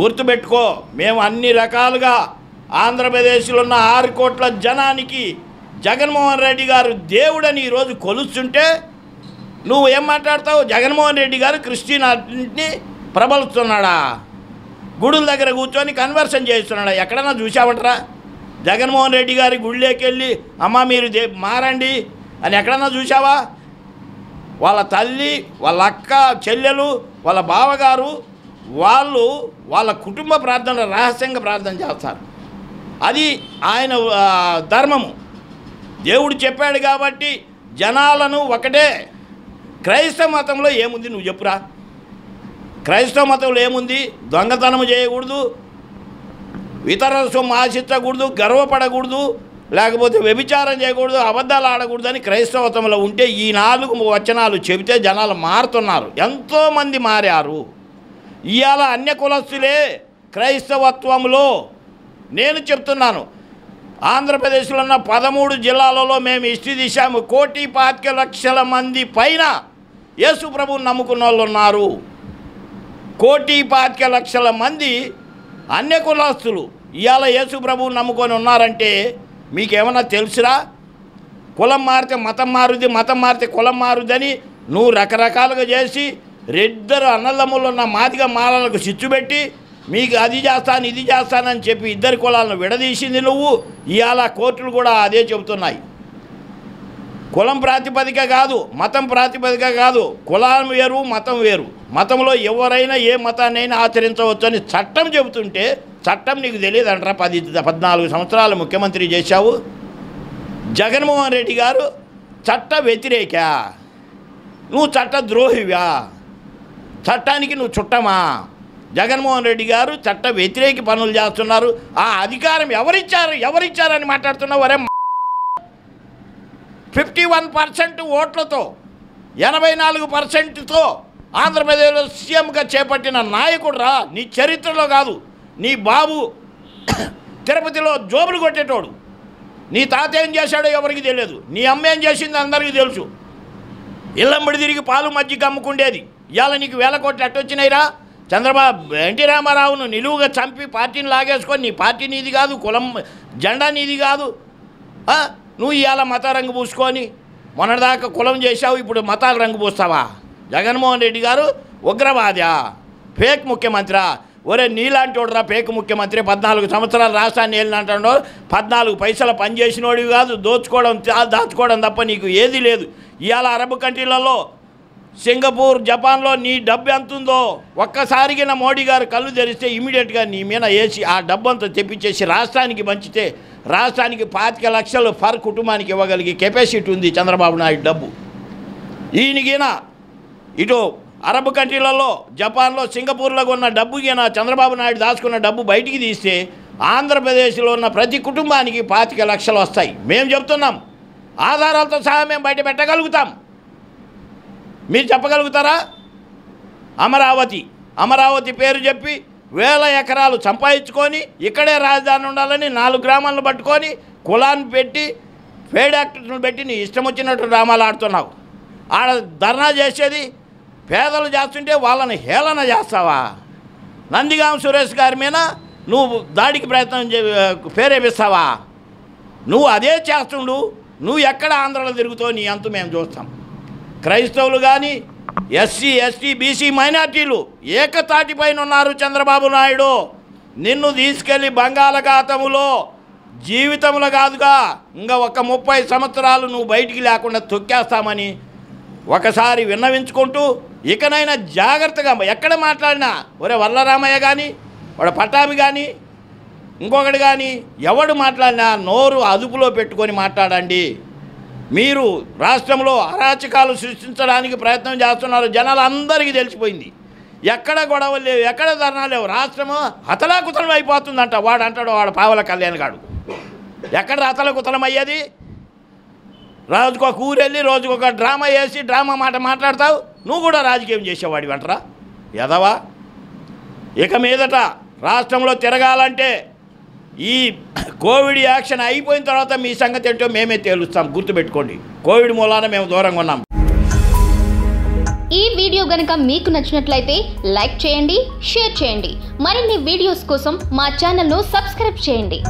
గుర్తుపెట్టుకో మేము అన్ని రకాలుగా ఆంధ్రప్రదేశ్లో ఉన్న 6 కోట్ల జనానికి జగన్మోహన్ రెడ్డి గారు దేవుడని ఈ రోజు కొలుస్తుంటే నువ్వు ఏం మాట్లాడతావు? జగన్మోహన్ రెడ్డి గారు క్రిస్టియన్‌ని ప్రబలుస్తున్నాడా? గుడుల దగ్గర కూర్చొని కన్వర్షన్ చేస్తున్నాడా? ఎక్కడన్నా చూసావంటరా జగన్మోహన్ రెడ్డి గారి గుళ్ళేకి వెళ్ళి అమ్మ మీరు మారండి అని ఎక్కడన్నా చూసావా? వాళ్ళ తల్లి, వాళ్ళ అక్క చెల్లెలు, వాళ్ళ బావగారు వాళ్ళు వాళ్ళ కుటుంబ ప్రార్థన రహస్యంగా ప్రార్థన చేస్తారు. అది ఆయన ధర్మము. దేవుడు చెప్పాడు కాబట్టి జనాలను ఒకటే. క్రైస్తవ మతంలో ఏముంది నువ్వు చెప్పురా? క్రైస్తవ మతంలో ఏముంది? దొంగతనం చేయకూడదు, ఇతరుల సొమ్ము ఆశించకూడదు, గర్వపడకూడదు, లేకపోతే వ్యభిచారం చేయకూడదు, అబద్ధాలు ఆడకూడదు అని క్రైస్తవతంలో ఉంటే ఈ 4 వచనాలు చెబితే జనాలు మారుతున్నారు. ఎంతోమంది మారారు. ఇవాళ అన్య కులస్తులే క్రైస్తవత్వంలో. నేను చెప్తున్నాను ఆంధ్రప్రదేశ్లో ఉన్న 13 జిల్లాలలో మేము హిస్టరీ తీసాము. 1,25,00,000 మంది పైన యేసు ప్రభువుని నమ్ముకున్న వాళ్ళు ఉన్నారు. 1,25,00,000 మంది అన్య కులస్తులు ఇవాళ యేసు ప్రభువుని నమ్ముకొని ఉన్నారంటే మీకేమన్నా తెలుసురా? కులం మారితే మతం మారుద్ది, మతం మారితే కులం మారుద్దని నువ్వు రకరకాలుగా చేసి 2 అన్నదమ్ములు ఉన్న మాదిగా మాలలకు చిచ్చు పెట్టి మీకు అది చేస్తాను ఇది చేస్తానని చెప్పి 2 కులాలను విడదీసింది నువ్వు. ఇవాళ కోర్టులు కూడా అదే చెబుతున్నాయి. కులం ప్రాతిపదిక కాదు, మతం ప్రాతిపదిక కాదు, కులం వేరు మతం వేరు, మతంలో ఎవరైనా ఏ మతాన్నైనా ఆచరించవచ్చు అని చట్టం చెబుతుంటే చట్టం నీకు తెలియదు అంటారా? 14 సంవత్సరాలు ముఖ్యమంత్రి చేశావు. జగన్మోహన్ రెడ్డి గారు చట్ట వ్యతిరేక, నువ్వు చట్ట ద్రోహివా? చట్టానికి నువ్వు చుట్టమా? జగన్మోహన్ రెడ్డి గారు చట్ట వ్యతిరేక పనులు చేస్తున్నారు. ఆ అధికారం ఎవరిచ్చారు? ఎవరిచ్చారని మాట్లాడుతున్నావు? వరే 51% ఓట్లతో 84%తో ఆంధ్రప్రదేశ్లో సీఎంగా చేపట్టిన నాయకుడు రా. నీ చరిత్రలో కాదు. నీ బాబు తిరుపతిలో జోబులు కొట్టేటోడు. నీ తాత ఏం చేశాడో ఎవరికి తెలియదు. నీ అమ్మ ఏం చేసింది అందరికీ తెలుసు. ఇళ్ళంబడి తిరిగి పాలు మజ్జిగ అమ్ముకుండేది. ఇవాళ నీకు 1000 కోట్లు ఎట్టొచ్చినాయిరా? చంద్రబాబు ఎన్టీ రామారావును నిలువుగా చంపి పార్టీని లాగేసుకొని నీ పార్టీ నీది కాదు, కులం జెండా నీది కాదు, నువ్వు ఇవాళ మత రంగు పూసుకొని మొన్నటిదాకా కులం చేశావు, ఇప్పుడు మతాల రంగు పూస్తావా? జగన్మోహన్ రెడ్డి గారు ఉగ్రవాదా? ఫేక్ ముఖ్యమంత్రి? ఒరే నీలాంటి వాడురా ఫేక్ ముఖ్యమంత్రి. 14 సంవత్సరాలు రాష్ట్రాన్ని ఏలినంటాడో 14 పైసలు పనిచేసినోడు కాదు. దోచుకోవడం దాచుకోవడం తప్ప నీకు ఏది లేదు. ఇవాళ అరబ్ కంట్రీలలో సింగపూర్, జపాన్లో నీ డబ్బు ఎంత ఉందో ఒక్కసారిగా నా మోడీ గారు కళ్ళు తెరిస్తే ఇమీడియట్గా నీ మీద వేసి ఆ డబ్బు అంతా తెప్పించేసి రాష్ట్రానికి పంచితే రాష్ట్రానికి 25,00,000 ఫర్ కుటుంబానికి ఇవ్వగలిగే కెపాసిటీ ఉంది చంద్రబాబు నాయుడు డబ్బు. ఈయనగిన ఇటు అరబ్ కంట్రీలలో, జపాన్లో, సింగపూర్లో ఉన్న డబ్బుగిన చంద్రబాబు నాయుడు దాచుకున్న డబ్బు బయటికి తీస్తే ఆంధ్రప్రదేశ్లో ఉన్న ప్రతి కుటుంబానికి 25,00,000 వస్తాయి. మేము చెప్తున్నాం ఆధారాలతో సహా మేము బయట పెట్టగలుగుతాం. మీరు చెప్పగలుగుతారా? అమరావతి, అమరావతి పేరు చెప్పి వేల ఎకరాలు సంపాదించుకొని ఇక్కడే రాజధాని ఉండాలని 4 గ్రామాలను పట్టుకొని కులాన్ని పెట్టి పేడ్ యాక్టర్ను పెట్టి నీ ఇష్టం వచ్చినట్టు డ్రామాలు ఆడుతున్నావు. ఆడ ధర్నా చేసేది పేదలు చేస్తుంటే వాళ్ళని హేళన చేస్తావా? నందిగామ సురేష్ గారి మీద నువ్వు దాడికి ప్రయత్నం పేరేపిస్తావా? నువ్వు అదే చేస్తుండు. నువ్వు ఎక్కడ ఆంధ్రలో తిరుగుతావు? నీ అంత మేము చూస్తాం. క్రైస్తవులు కానీ, ఎస్సీ ఎస్టీ బీసీ మైనార్టీలు ఏకతాటిపైన ఉన్నారు చంద్రబాబు నాయుడు. నిన్ను తీసుకెళ్ళి బంగాళాఖాతంలో జీవితంలో కాదుగా ఇంకా ఒక 30 సంవత్సరాలు నువ్వు బయటికి లేకుండా తొక్కేస్తామని ఒకసారి విన్నవించుకుంటూ ఇకనైనా జాగ్రత్తగా ఎక్కడ మాట్లాడినా ఒరే వరలరామయ్య కానీ, వాడు పటామి కానీ, ఇంకొకటి కానీ ఎవడు మాట్లాడినా నోరు అదుపులో పెట్టుకొని మాట్లాడండి. మీరు రాష్ట్రంలో అరాచకాలు సృష్టించడానికి ప్రయత్నం చేస్తున్నారు. జనాలు అందరికీ తెలిసిపోయింది. ఎక్కడ గొడవలు లేవు, ఎక్కడ ధర్నాలు లేవు, రాష్ట్రము హతలాకుతలం అయిపోతుందంట. వాడు అంటాడు వాడు పావల కళ్యాణ్ గాడు. ఎక్కడ హతలకుతలం అయ్యేది? రోజుకొక ఊరు వెళ్ళి రోజుకొక డ్రామా వేసి డ్రామా మాట మాట్లాడతావు. నువ్వు కూడా రాజకీయం చేసేవాడివి అంటారా ఎదవా? ఇక మీదట రాష్ట్రంలో తిరగాలంటే ఈ కోవిడ్ యాక్షన్ అయిపోయిన తర్వాత మీ సంగతి ఏంటో మేమే తేలుస్తాం. గుర్తుపెట్టుకోండి. కోవిడ్ మూలాన మేము దూరంగా ఉన్నాం. ఈ వీడియో గనుక మీకు నచ్చినట్లయితే లైక్ చేయండి, షేర్ చేయండి, మరిన్ని వీడియోస్ కోసం మా ఛానల్ ను సబ్స్క్రైబ్ చేయండి।